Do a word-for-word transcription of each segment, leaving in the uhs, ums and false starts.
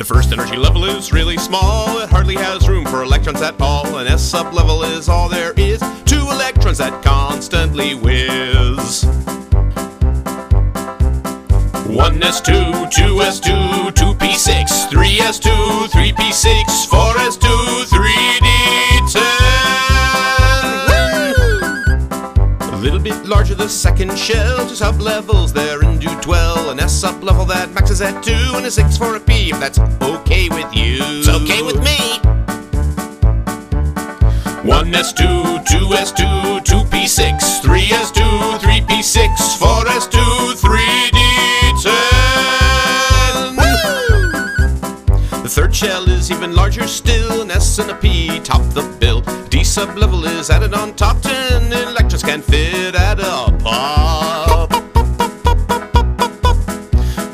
The first energy level is really small. It hardly has room for electrons at all. An S sub level is all there is. Two electrons that constantly whiz. one s two, two s two, two p six, three s two, three p six, four s two, three d ten. A little bit larger the second shell, two sub-levels, they're into twelve. An S sub-level that maxes at two, and a six for a P, if that's okay with you. It's okay with me. one s two, two s two, two p six, three s two, three p six, four s two, three d ten. Woo! The third shell is even larger still, an S and a P top the bill. D sub level is added on top, ten electrons can fit at a pop.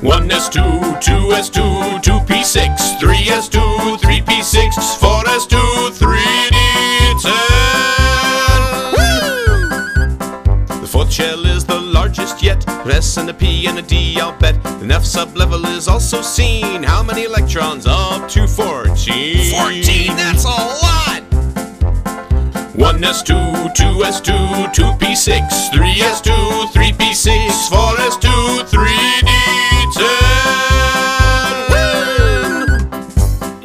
one s two, two s two, two p six, three s two, three p six, four s two, three d ten. The fourth shell is the largest yet, S and a P and a D, I'll bet. An F sub level is also seen. How many electrons? Up to fourteen. fourteen, that's a lot! one s two, two s two, two p six, three s two, three p six, four s two, three d ten.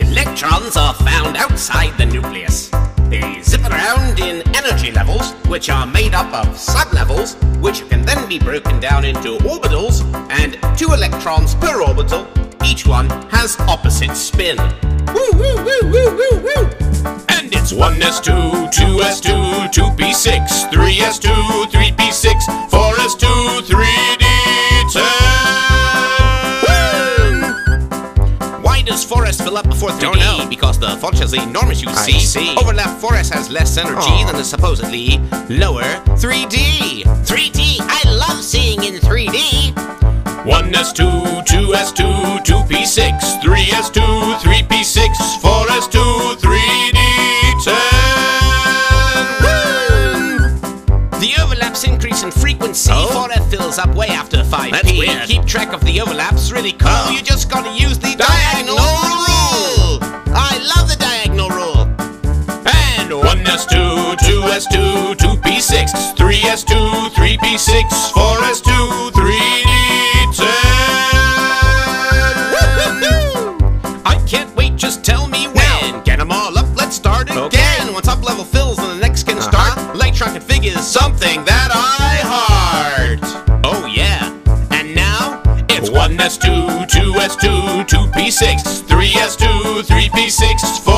Electrons are found outside the nucleus. They zip around in energy levels, which are made up of sublevels, which can then be broken down into orbitals, and two electrons per orbital. Each one has opposite spin. Woo, woo, woo, woo, woo, woo! And it's one s two, two s two, two p six, three s two, three p six, four s two, three d ten. Why does four s fill up before three d? Don't know. Because the fourth shell is enormous, you see. I see. Overlap four s has less energy Aww. than the supposedly lower three d. three d! I love seeing in three d! one s two, two s two, two p six, three s two, three p six, four s two, three d ten. The overlaps increase in frequency. Oh? four f fills up way after five p. That's weird. Keep track of the overlaps, really cool. Oh. You just gotta use the diagonal, diagonal rule. I love the diagonal rule. And one s two, two s two, two p six, three s two, three p six, four s two, three d ten. I can't wait, just tell me when. Now. Get them all up, let's start again. Okay. Once up level fills and the next can uh-huh. start, electron config is something that I heart. Oh yeah. And now it's one s two, two s two, two p six, three s two, three p six, four.